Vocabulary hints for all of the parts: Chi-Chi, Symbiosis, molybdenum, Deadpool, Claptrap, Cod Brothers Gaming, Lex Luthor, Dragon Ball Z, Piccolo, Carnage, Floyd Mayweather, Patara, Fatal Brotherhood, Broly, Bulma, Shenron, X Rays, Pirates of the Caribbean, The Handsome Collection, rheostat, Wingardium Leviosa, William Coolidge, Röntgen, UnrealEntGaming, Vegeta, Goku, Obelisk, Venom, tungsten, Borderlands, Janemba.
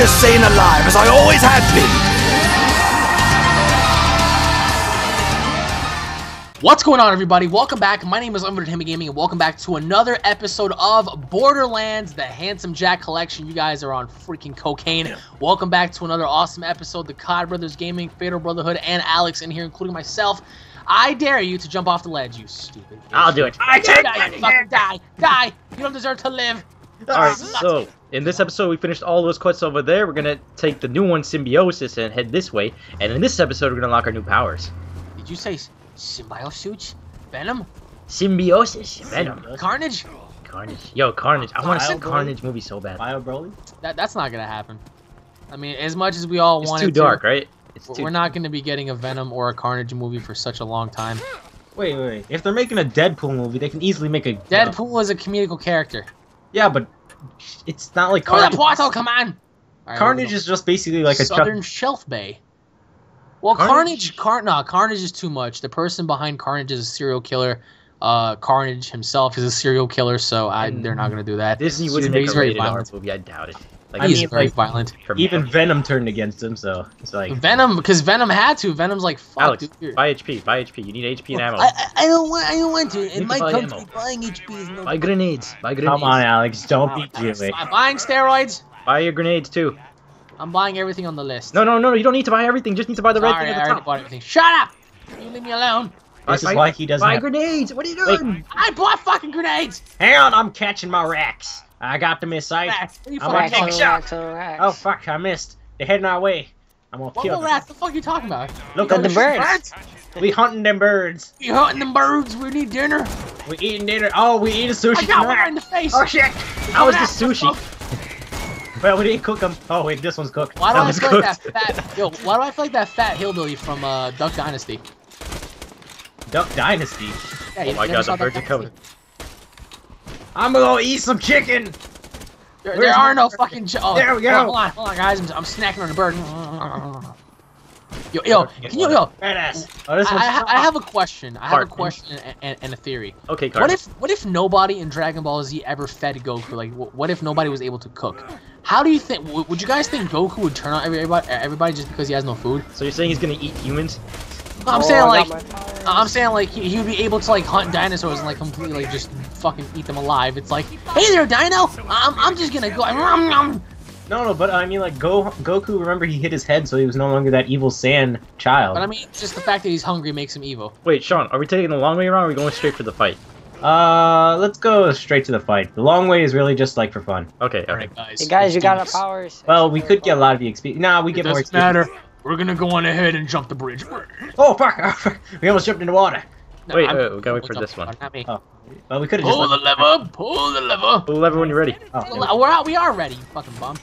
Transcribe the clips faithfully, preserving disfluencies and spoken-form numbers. just sane alive, as I always have been. What's going on, everybody? Welcome back. My name is UnrealEntGaming, and welcome back to another episode of Borderlands, The Handsome Jack Collection. You guys are on freaking cocaine. Yeah. Welcome back to another awesome episode. The Cod Brothers Gaming, Fatal Brotherhood, and Alex in here, including myself. I dare you to jump off the ledge, you stupid. I'll do it. I take it. Fucking die. Die. You don't deserve to live. Alright, so in this episode we finished all those quests over there. We're gonna take the new one, Symbiosis, and head this way. And in this episode we're gonna unlock our new powers. Did you say Symbiosis? Venom? Symbiosis? Venom. Carnage? Carnage. Yo, Carnage. I want to see Carnage movie so bad. Bio Broly? That, that's not gonna happen. I mean, as much as we all want it to. It's too dark, right? It's too... We're not gonna be getting a Venom or a Carnage movie for such a long time. Wait, wait, wait. If they're making a Deadpool movie, they can easily make a... Deadpool uh, is a comedical character. Yeah, but it's not like Carnage. Oh, the come on! Right, Carnage is just basically like Southern a Southern Shelf Bay. Well, Carnage, Carnage, Car nah, Carnage is too much. The person behind Carnage is a serial killer. Uh, Carnage himself is a serial killer, so I, they're not gonna do that. Disney so wouldn't make a rated R movie. I doubt it. Like, he's I mean, very like, violent. Even Venom turned against him, so it's like Venom, because Venom had to. Venom's like, fuck, Alex, dude. Buy H P, buy H P. You need H P and ammo. I, I don't want, I don't want to. In my country, ammo. Buying H P is no. Buy grenades. Buy grenades. Come on, Alex, don't be silly. I'm buying steroids. Buy your grenades too. I'm buying everything on the list. No, no, no, you don't need to buy everything. Just need to buy the Sorry, red thing at the I top. Bought everything. Shut up! You leave me alone. This buy, is why he doesn't. Buy have... grenades. What are you doing? Wait. I bought fucking grenades. Hang on, I'm catching my racks. I got the miss I I'm gonna shot. Oh fuck, I missed. They're heading our way. I'm gonna what kill them. What the fuck are you talking about? Look at the birds. birds. We hunting them birds. We hunting them birds. We need dinner. We eating dinner. Oh, we eating sushi. I got no. one in the face. Oh shit. How was the sushi? Well, we didn't cook them. Oh wait, this one's cooked. Why do that I feel cooked. like that fat? Yo, why do I feel like that fat hillbilly from uh, Duck Dynasty? Duck Dynasty. Yeah, oh my god, the birds are coming. I'm gonna eat some chicken! There, there are no bird? fucking ch oh, There we go! Hold on, hold on, guys. I'm, I'm snacking on a bird. Yo, yo, can you, yo. Badass. Oh, this I, I, I have a question. I Heart. have a question and, and, and a theory. Okay, Carter. What if, what if nobody in Dragon Ball Z ever fed Goku? Like, what if nobody was able to cook? How do you think, would you guys think Goku would turn on everybody, everybody just because he has no food? So you're saying he's gonna eat humans? I'm oh, saying like, I'm saying like he would be able to like hunt dinosaurs and like completely like, just fucking eat them alive. It's like, hey there, Dino. I'm I'm just gonna go. No, no, but I mean like Go Goku. Remember he hit his head, so he was no longer that evil sand child. But I mean, just the fact that he's hungry makes him evil. Wait, Sean, are we taking the long way around? Or are we going straight for the fight? Uh, let's go straight to the fight. The long way is really just like for fun. Okay, all right, guys. Hey guys, you got our powers. Well, we could get a lot of the X P. Nah, we get more X P. Doesn't matter. We're gonna go on ahead and jump the bridge. Oh fuck! We almost jumped into water. No, wait, I'm, wait, we gotta wait for this one. Oh, well, we could have just pull the lever. Pull the lever. Pull the lever when you're ready. Oh, we're out. We are ready. You fucking bum.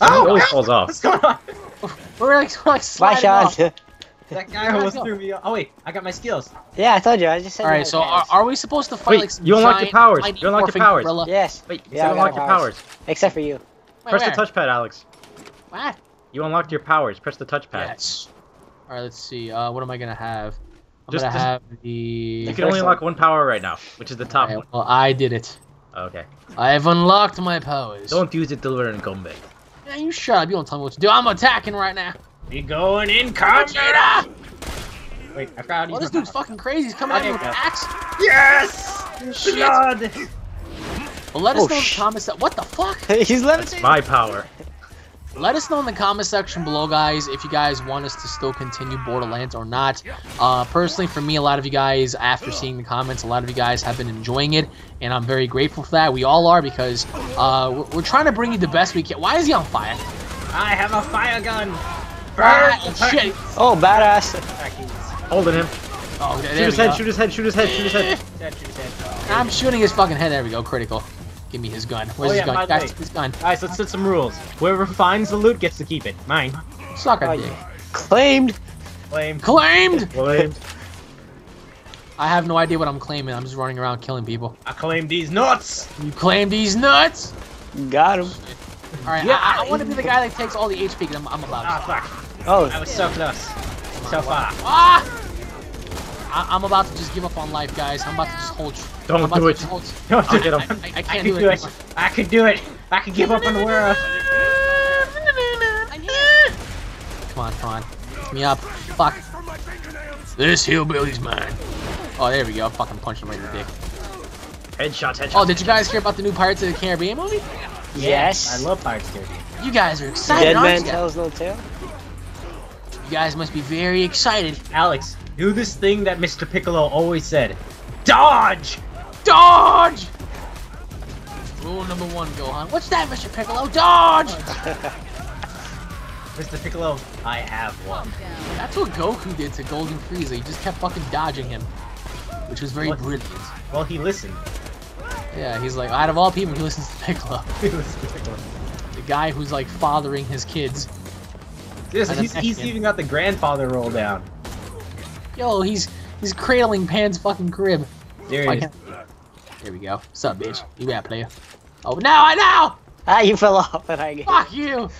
Oh, it always falls off. What's going on? We're like, we're like sliding off. That guy almost threw me off. Oh wait, I got my skills. Yeah, I told you. I just said. All right, so are, are we supposed to fight wait, like some you unlock your powers. You unlock your powers. Gorilla? Yes. Wait, yeah, you unlock your powers. Except for you. Press the touchpad, Alex. What? You unlocked your powers. Press the touchpad. Yes. All right, let's see. Uh, what am I gonna have? I'm just, gonna just, have the. You can only unlock one power right now, which is the top right, one. Well, I did it. Okay. I have unlocked my powers. Don't use it till we're in combat. Yeah, you shut up. You don't tell me what to do. I'm attacking right now. We're going in combat. Wait, I found you. Oh, this dude's fucking crazy. He's coming at me with an axe. Yes. Shit. Blood. Well, let us oh, know in the comments that what the fuck. He's levitating. That's my power. Let us know in the comment section below, guys, if you guys want us to still continue Borderlands or not. Uh, personally, for me, a lot of you guys, after seeing the comments, a lot of you guys have been enjoying it, and I'm very grateful for that. We all are, because uh, we're, we're trying to bring you the best we can. Why is he on fire? I have a fire gun. Burn! Ah, shit. Oh, badass. Holding him. Oh, okay, shoot, his head, shoot his head, shoot his head, shoot his head, shoot his head. I'm shooting his fucking head. There we go. Critical. Give me his gun. Where's oh, yeah, his gun? Guys, his gun. Guys, let's set some rules. Whoever finds the loot gets to keep it. Mine. Suck on oh, dick. Yeah. Claimed. Claimed. Claimed. Claimed. I have no idea what I'm claiming. I'm just running around killing people. I claimed these nuts. You claimed these nuts. Got him. All right. Yeah. I, I want to be the guy that takes all the H P. Cause I'm, I'm about. Ah fuck. Oh. I was so close. So far. Ah. I I'm about to just give up on life, guys. I'm about to just hold. Don't do it. Hold... Don't do it. I, I, I can't I do it. it. I could do it. I could give up on the world. on, come on. Pick me up. Fuck. This hillbilly's mine. Oh, there we go. I fucking punched him right in the dick. Headshots, headshots. Oh, did you guys hear about the new Pirates of the Caribbean movie? Yes. I love Pirates of the Caribbean. You guys are excited, aren't you? Dead man tells no tale. You guys must be very excited. Alex, do this thing that Mister Piccolo always said. Dodge! Dodge! Rule number one, Gohan. What's that, Mister Piccolo? Dodge! Mister Piccolo, I have one. That's what Goku did to Golden Frieza. He just kept fucking dodging him. Which was very what? brilliant. Well, he listened. Yeah, he's like, out of all people, he listens to Piccolo. He listens to Piccolo. The guy who's like fathering his kids. This, he's, he's even got the grandfather roll down. Yo, he's he's cradling Pan's fucking crib. There he is. There we go. What's up, bitch? You got player. Oh, no, I know! Ah, you fell off, and I get. Fuck you!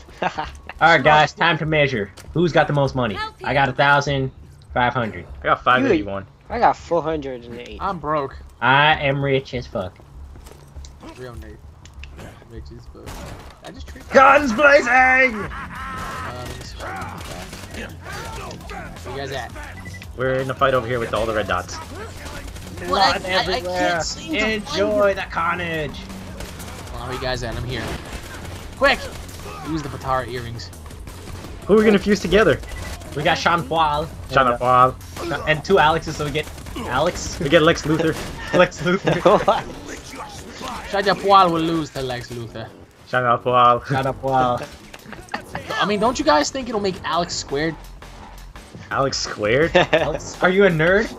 Alright, guys, time to measure. Who's got the most money? I got a thousand, five hundred. I got five eighty-one. I got four hundred eight. I'm broke. I am rich as fuck. Real Nate. Rich as fuck. I just treat guns blazing! Where you guys at? We're in a fight over here with all the red dots. Well, I, I, I can't seem to enjoy the carnage. Well, where you guys at? I'm here. Quick! Use the Patara earrings. Who are we gonna fuse together? We got Sean Paul. Sean Paul. And two Alexes, so we get Alex. We get Lex Luthor. Lex Luthor. Sean Paul will lose to Lex Luthor. Sean Paul. Sean Paul. I mean, don't you guys think it'll make Alex squared? Alex squared? Alex, are you a nerd?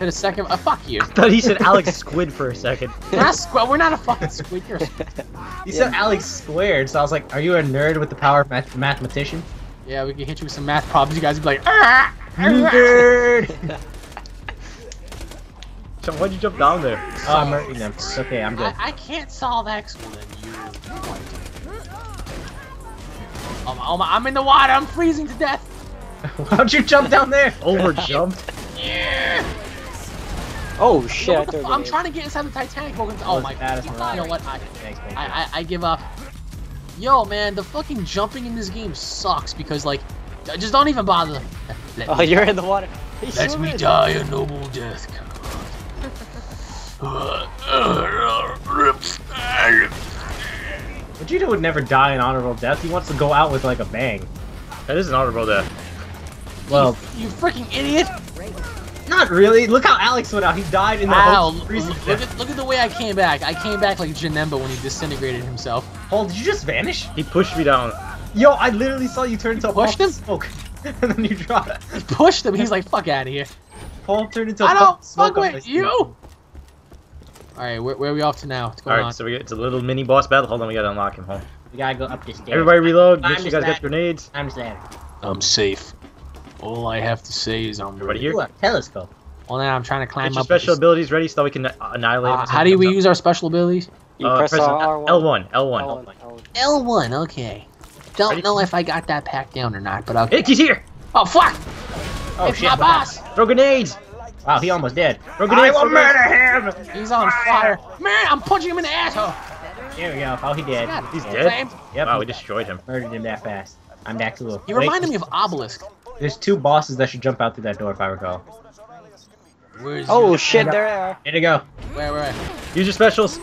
In a second, uh, fuck you. I thought he said Alex squid for a second. We're not squid. We're not a fucking squid. You're a squid. He yeah. said Alex squared, so I was like, are you a nerd with the power of math mathematician? Yeah, we can hit you with some math problems. You guys would be like, ah, nerd! Why'd you jump down there? So, oh, I'm hurting them. Okay, I'm good. I, I can't solve X. Well, then you. Oh my, oh my, I'm in the water. I'm freezing to death. Why'd you jump down there? Over jumped. Yeah. Oh shit! No, I'm trying to get inside the Titanic. Welcome to, oh my god! You know what? I, I, I, I give up. Yo, man, the fucking jumping in this game sucks because, like, just don't even bother. Let oh, me, you're in the water. He's let swimming. me die a noble death. Vegeta would never die an honorable death. He wants to go out with, like, a bang. That is an honorable death. Well, you, you freaking idiot. Not really. Look how Alex went out. He died in the whole freezing death. Look at, look at the way I came back. I came back like Janemba when he disintegrated himself. Paul, did you just vanish? He pushed me down. Yo, I literally saw you turn into a ball of smoke. And then you dropped. He pushed him. He's like, fuck out of here. Paul turned into a ball of smoke. I don't fuck with you. Alright, where, where are we off to now? What's going on? Alright, so we, it's a little mini boss battle. Hold on, we gotta unlock him. Hold on. We gotta go up this stairs. Everybody reload. Make sure you guys got grenades. I'm sad. I'm safe. All I have to say is I'm ready. Ooh, a telescope. Well, now I'm trying to climb Get up. Your special abilities ready so we can annihilate. Uh, how do we use up. our special abilities? You uh, press, press R one. L one. L one. L one. L one. Okay. Don't ready? know if I got that packed down or not, but I'll. Hey, he's here! Oh fuck! Oh, it's shit, my boss! Throw grenades! Wow, he almost dead. Throw grenades! I will murder him! He's on fire! Man, I'm punching him in the asshole. There we go. Oh, he dead. He's, he's dead. dead. Yep. Wow, we destroyed him. Murdered him that fast. I'm back to little. You reminded me of Obelisk. There's two bosses that should jump out through that door if I recall. Where's oh you? shit, there they are. Here they go. Where, where? Use your specials.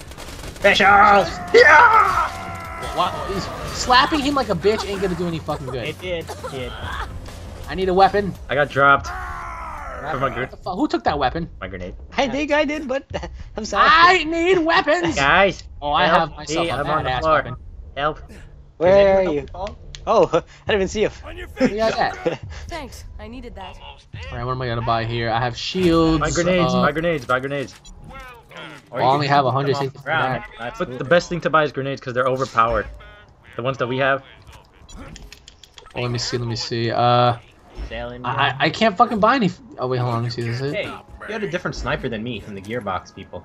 Specials! Yeah! Wow, he's slapping him like a bitch ain't gonna do any fucking good. It did. It did. I need a weapon. I got dropped. What what my the Who took that weapon? My grenade. I think I did, but I'm sorry. I need weapons! Guys! Oh, I help. have myself hey, a badass weapon. Help. Where are you? Help? Oh, I didn't even see you. That. Thanks, I needed that. Alright, what am I gonna buy here? I have shields. Buy grenades, uh, buy grenades, buy grenades. I only have one hundred sixty. But the best thing to buy is grenades because they're overpowered. The ones that we have. Oh, let me see, let me see. Uh, I, I can't fucking buy any. Oh, wait, hold on, let me see. This is it. Hey, you had a different sniper than me from the Gearbox people.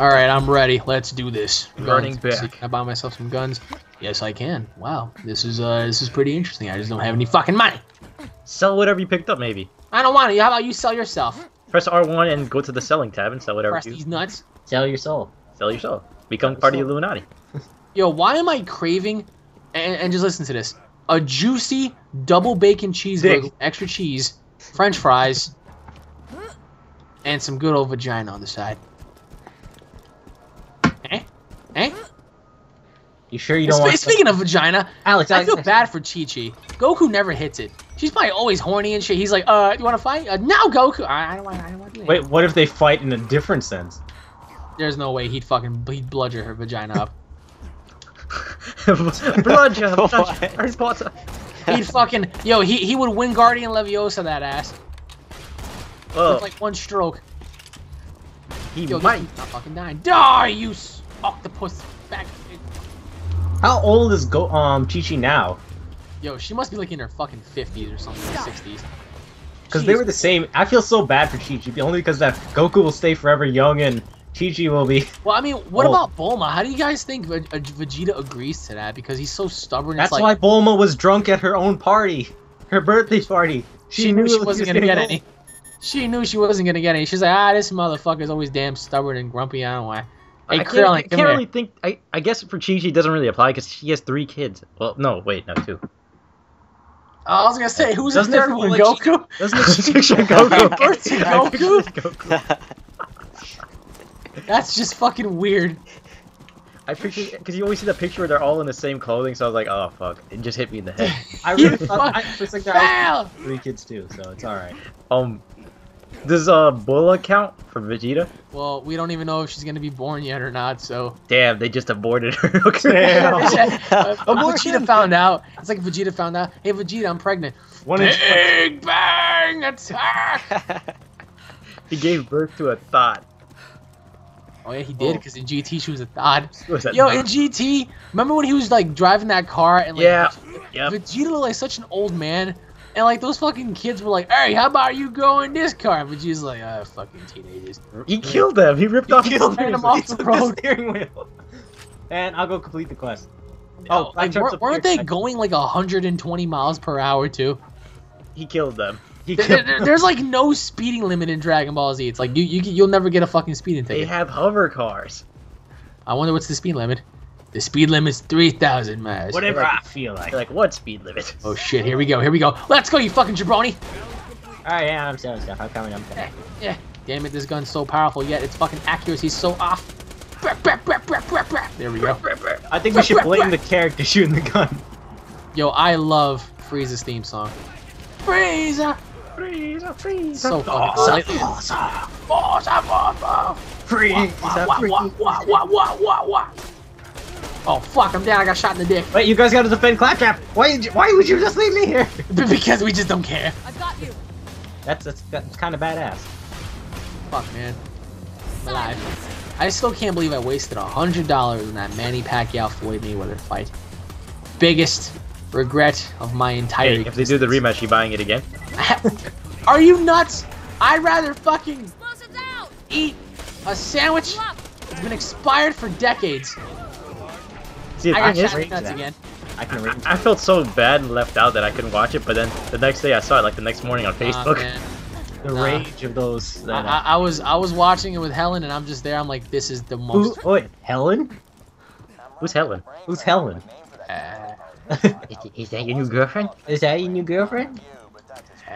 Alright, I'm ready. Let's do this. Running back. Can I buy myself some guns? Yes, I can. Wow. This is uh, this is pretty interesting. I just don't have any fucking money. Sell whatever you picked up, maybe. I don't want it. How about you sell yourself? Press R one and go to the selling tab and sell whatever Press you... Press these nuts. Sell your soul. Sell your soul. Become part of the Illuminati. Yo, why am I craving... And, and just listen to this. a juicy double bacon cheeseburger with extra cheese, french fries, and some good old vagina on the side. Eh? Eh? You sure you don't want to... Speaking of vagina, Alex, I feel bad for Chi-Chi. Goku never hits it. She's probably always horny and shit. He's like, uh, you want to fight? Uh, no, Goku! I, I don't want to do it. Wait, what if they fight in a different sense? There's no way he'd fucking he'd bludger her vagina up. Bludger her vagina. He'd fucking... Yo, he, he would win Wingardium Leviosa that ass. Oh. With like one stroke. He yo, might. He's not fucking dying. Die, you octopus back... How old is Go um Chi-Chi now? Yo, she must be like in her fucking fifties or something, like sixties. Because they were the same. I feel so bad for Chi-Chi, only because that Goku will stay forever young and Chi-Chi will be. Well, I mean, what old. about Bulma? How do you guys think v Vegeta agrees to that? Because he's so stubborn. That's it's like, why Bulma was drunk at her own party, her birthday party. She, she knew she wasn't gonna get old. any. She knew she wasn't gonna get any. She's like, ah, this motherfucker's always damn stubborn and grumpy. I don't know why. Hey, I can't, I can't really think. I I guess for Chi-Chi doesn't really apply because she has three kids. Well, no, wait, no, two. I was gonna say, who's doesn't the third one? Goku. Doesn't this picture Goku? Goku? Goku. That's just fucking weird. I pictured because you always see the picture where they're all in the same clothing, so I was like, oh fuck, it just hit me in the head. I really thought I, it's like there three kids too, so it's all right. Um. Does uh Bulla count for Vegeta? Well, we don't even know if she's gonna be born yet or not. So damn, they just aborted her. Okay. uh, Vegeta found out. It's like Vegeta found out. Hey Vegeta, I'm pregnant. One Big bang attack. He gave birth to a thought. Oh yeah, he did. Because oh. in G T she was a thought. Was Yo, thought? in G T, remember when he was like driving that car and like yeah, yep. Vegeta looked like such an old man. And like those fucking kids were like, "Hey, how about you go in this car?" But she's like, "Ah, oh, fucking teenagers." He killed them. He ripped he off, killed them off the road. steering wheel. And I'll go complete the quest. No, oh, like, weren't, weren't they going like one hundred twenty miles per hour too? He killed them. He killed there, there, them. There's like no speeding limit in Dragon Ball Z. It's like you, you you'll never get a fucking speeding ticket. They have hover cars. I wonder what's the speed limit. The speed limit's three thousand miles. Whatever I feel like. Like, what speed limit? Oh shit, here we go, here we go. Let's go, you fucking jabroni! Alright, yeah, I'm serious, I'm coming, I'm coming. Yeah, yeah. Damn it, this gun's so powerful, yet its fucking accuracy's so off. There we go. I think we should blame the character shooting the gun. Yo, I love Frieza's theme song. Frieza! Frieza, Frieza! So fucking Frieza, Frieza, Frieza! Frieza, oh fuck, I'm down, I got shot in the dick. Wait, you guys gotta defend Claptrap! Why why would you just leave me here? Because we just don't care. I got you. That's that's that's kinda badass. Fuck man. I'm alive. I still can't believe I wasted a hundred dollars in that Manny Pacquiao Floyd Mayweather fight. Biggest regret of my entire hey, existence. If they do the rematch, you buying it again? Are you nuts? I'd rather fucking eat a sandwich that's been expired for decades. Dude, I, I, that. Again. I, can I, I felt so bad and left out that I couldn't watch it, but then the next day I saw it, like the next morning on Facebook. Nah, the nah. rage of those. That, I, I, I was I was watching it with Helen, and I'm just there. I'm like, this is the most. Who, oh wait, Helen? Who's Helen? Who's Helen? Uh, is, is that your new girlfriend? Is that your new girlfriend? Uh,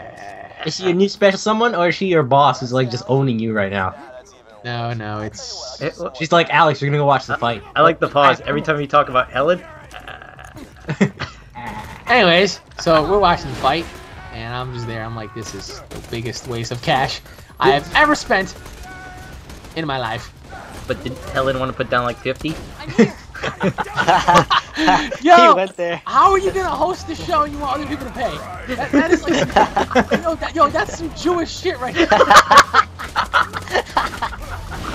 is she your new special someone, or is she your boss who's like just owning you right now? No, no, it's... It, she's like, Alex, we're gonna go watch the fight. I like the pause. Every time you talk about Helen... Uh... Anyways, so we're watching the fight, and I'm just there. I'm like, this is the biggest waste of cash I have ever spent in my life. But did Helen want to put down like fifty? I'm here. Yo, he went there. How are you gonna host the show and you want other people to pay? That, that is like... yo, that, yo, that's some Jewish shit right there.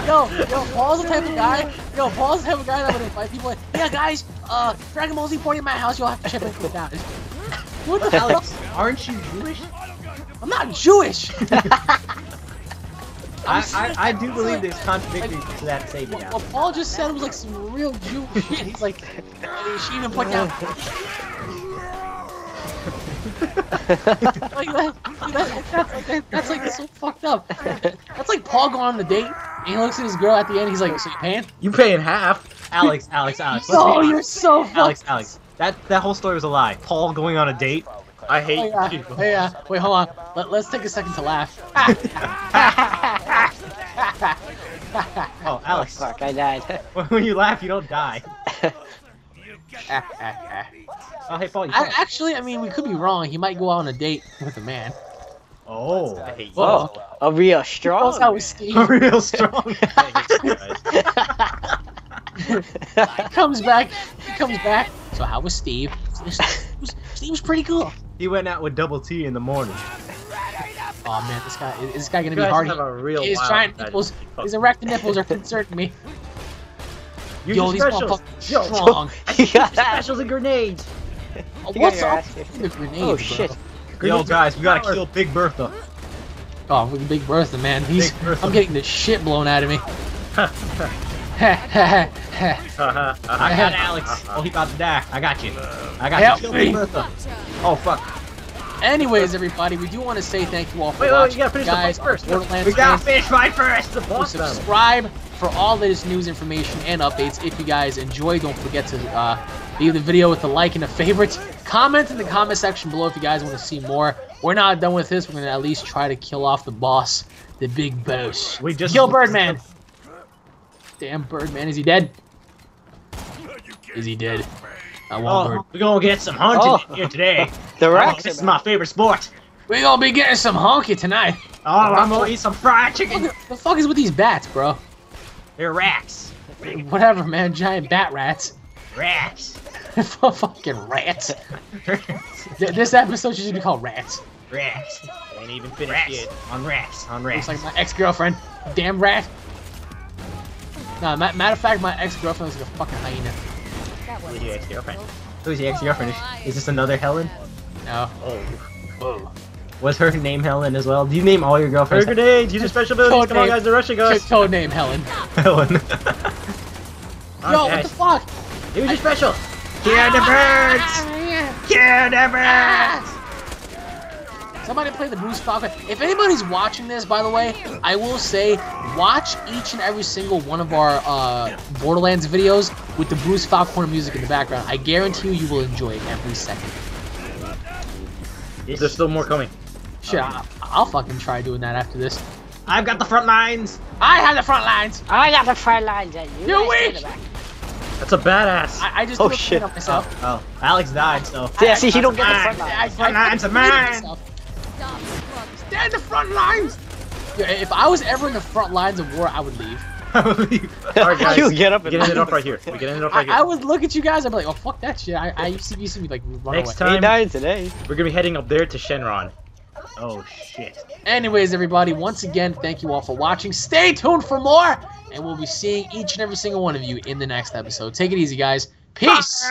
Yo, yo, Paul's the type of guy. Yo, Paul's the type of guy that would invite people. Like, yeah, guys, uh, Dragon Ball Z party at my house. You'll have to chip in for that. What the hell? Aren't you Jewish? I'm not Jewish. I, I I do believe there's contradictions like, to that statement. Well, well, Paul just said it was like some real Jew shit. He's like, she even put down. Like that, that, that's, like, that, that's like so fucked up. That's like Paul going on the date and he looks at his girl at the end. He's like, "So you paying? You paying half?" Alex, Alex, Alex. Oh, no, you're so fucked. Alex, Alex. That that whole story was a lie. Paul going on a date. I hate oh, yeah. you. Hey, uh, wait, hold on. Let, let's take a second to laugh. Oh, Alex. Oh, fuck, I died. When you laugh, you don't die. Oh, hey, Paul, you I, actually, I mean, we could be wrong. He might go out on a date with a man. Oh, I hate you. Whoa. A real strong man. A real strong man. Comes back. He comes back. So how was Steve? Steve was pretty cool. He went out with Double T in the morning. Oh man, this guy is this guy gonna you be hard. Have a real his giant nipples, his erect nipples are concerning me. Use Yo, these specials. Yo, strong. You got specials and grenades. Oh, what's up? The grenades, oh shit. Bro. Yo guys, we gotta kill Big Bertha. Oh, Big Bertha, man. He's Bertha. I'm getting the shit blown out of me. I got Alex. Oh, he about to die. I got you. I got Help you. Me. Oh fuck. Anyways, everybody, we do want to say thank you all for wait, watching. Wait, wait, you gotta finish guys, the fight first. Borderlands we gotta finish fight first. The boss so subscribe for all latest news, information, and updates. If you guys enjoy, don't forget to uh, leave the video with a like and a favorite. Comment in the comment section below if you guys want to see more. We're not done with this. We're gonna at least try to kill off the boss, the big boss. We just kill Birdman. Damn Birdman, is he dead? Is he dead? I want oh, bird. We're gonna get some hunting oh. here today. The rocks. Oh, this is my favorite sport. We're gonna be getting some honky tonight. Oh, I'm gonna eat some fried chicken. What the, the fuck is with these bats, bro? They're rats. Whatever, man. Giant bat rats. Rats. Fucking rats. This episode should be called Rats. Rats. I ain't even finished rats. Yet. On rats. On rats. Looks like my ex-girlfriend. Damn rat. Nah, ma matter of fact, my ex-girlfriend was like a fucking hyena. Who's your ex-girlfriend? Who's your ex-girlfriend? Is this another Helen? No. Oh. Whoa. Was her name Helen as well? Do you name all your girlfriends? Her grenades! Use your special abilities! Code Come name. on guys, they're rushing us! Code name Helen. Helen. Yo, what the fuck? Use your special! Kill the birds! Kill the birds! Somebody play the Bruce Falcon. If anybody's watching this, by the way, I will say, watch each and every single one of our uh, Borderlands videos with the Bruce Falcon music in the background. I guarantee you, you will enjoy it every second. There's still more coming. Shit, um, I'll, I'll fucking try doing that after this. I've got the front lines. I have the front lines. I got the front lines. And you You're weak. That's a badass. I, I just oh shit. On myself. Oh, oh, Alex died. So yeah, see, he don't get the front lines. Front lines are mine. Stand the front lines. Yo, if I was ever in the front lines of war, I would leave. I would leave. Alright guys, you get up and get it off right here. We get it off right here. I, I would look at you guys and be like, oh fuck that shit. I, I used to you see me like run Next away. Time, nine today. We're gonna be heading up there to Shenron. Oh shit. Anyways, everybody, once again, thank you all for watching. Stay tuned for more, and we'll be seeing each and every single one of you in the next episode. Take it easy, guys. Peace.